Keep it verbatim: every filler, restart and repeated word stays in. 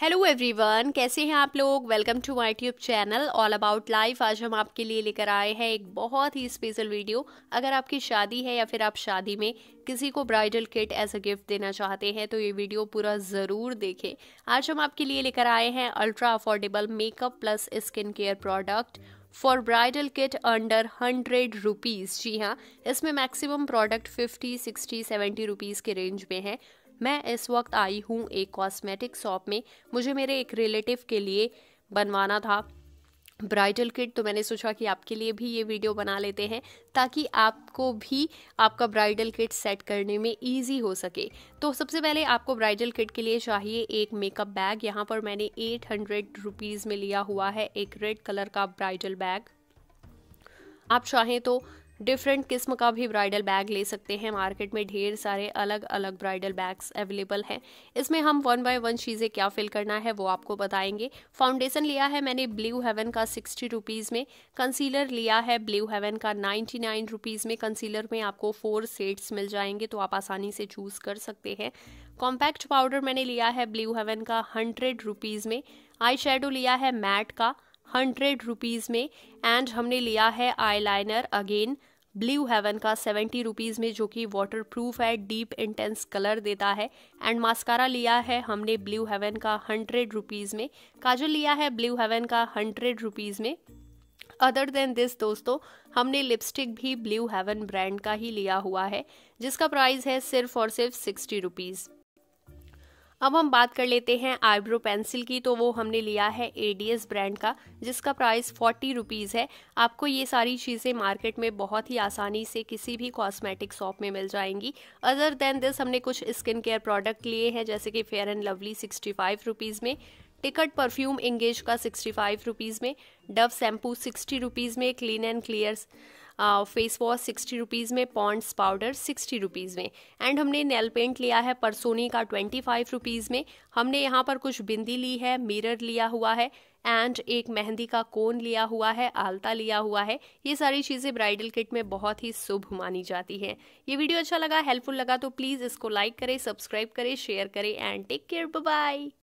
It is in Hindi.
हेलो एवरीवन, कैसे हैं आप लोग। Welcome to my YouTube channel all about life. आज हम आपके लिए लेकर आए हैं एक बहुत ही स्पेशल वीडियो। अगर आपकी शादी है या फिर आप शादी में किसी को bridal kit as a gift देना चाहते हैं तो ये वीडियो पूरा ज़रूर देखें। आज हम आपके लिए लेकर आए हैं ultra affordable makeup plus skin care product for bridal kit under hundred rupees. जी हाँ, इसमें maximum product fifty sixty seventy rupees के रेंज में है। मैं इस वक्त आई हूँ एक कॉस्मेटिक शॉप में। मुझे मेरे एक रिलेटिव के लिए बनवाना था ब्राइडल किट, तो मैंने सोचा कि आपके लिए भी ये वीडियो बना लेते हैं ताकि आपको भी आपका ब्राइडल किट सेट करने में इजी हो सके। तो सबसे पहले आपको ब्राइडल किट के लिए चाहिए एक मेकअप बैग। यहाँ पर मैंने एट हंड्रेड रुपीज़ में लिया हुआ है एक रेड कलर का ब्राइडल बैग। आप चाहें तो डिफरेंट किस्म का भी ब्राइडल बैग ले सकते हैं। मार्केट में ढेर सारे अलग अलग ब्राइडल बैग्स अवेलेबल हैं। इसमें हम वन बाय वन चीज़ें क्या फिल करना है वो आपको बताएंगे। फाउंडेशन लिया है मैंने ब्लू हेवन का सिक्सटी रुपीज़ में। कंसीलर लिया है ब्लू हेवन का नाइन्टी नाइन रुपीज़ में। कंसीलर में आपको फोर शेड्स मिल जाएंगे तो आप आसानी से चूज़ कर सकते हैं। कॉम्पैक्ट पाउडर मैंने लिया है ब्लू हेवन का हंड्रेड रुपीज़ में। आई शेडो लिया है मैट का हंड्रेड रुपीज़ में। एंड हमने लिया है आईलाइनर अगेन ब्लू हेवन का सेवेंटी रुपीज़ में, जो कि वाटरप्रूफ है, डीप इंटेंस कलर देता है। एंड मास्कारा लिया है हमने ब्लू हेवन का हंड्रेड रुपीज़ में। काजल लिया है ब्लू हेवन का हंड्रेड रुपीज़ में। अदर देन दिस दोस्तों, हमने लिपस्टिक भी ब्लू हेवन ब्रांड का ही लिया हुआ है, जिसका प्राइस है सिर्फ और सिर्फ सिक्सटी रुपीज़। अब हम बात कर लेते हैं आईब्रो पेंसिल की, तो वो हमने लिया है एडीएस ब्रांड का, जिसका प्राइस फोर्टी रुपीज़ है। आपको ये सारी चीज़ें मार्केट में बहुत ही आसानी से किसी भी कॉस्मेटिक शॉप में मिल जाएंगी। अदर देन दिस हमने कुछ स्किन केयर प्रोडक्ट लिए हैं, जैसे कि Fair and Lovely sixty five rupees में, टिकट परफ्यूम इंगेज का सिक्सटी फाइव रुपीज़ में, डव शैम्पू सिक्सटी रुपीज़ में, Clean and Clear face wash sixty rupees में, पॉन्ड्स पाउडर सिक्सटी रुपीज़ में। एंड हमने नेल पेंट लिया है परसोनी का ट्वेंटी फाइव रुपीज़ में। हमने यहाँ पर कुछ बिंदी ली है, मिरर लिया हुआ है एंड एक मेहंदी का कोन लिया हुआ है, आलता लिया हुआ है। ये सारी चीज़ें ब्राइडल किट में बहुत ही शुभ मानी जाती हैं। ये वीडियो अच्छा लगा, हेल्पफुल लगा तो प्लीज़ इसको लाइक करें, सब्सक्राइब करें, शेयर करें and take care. Bye bye.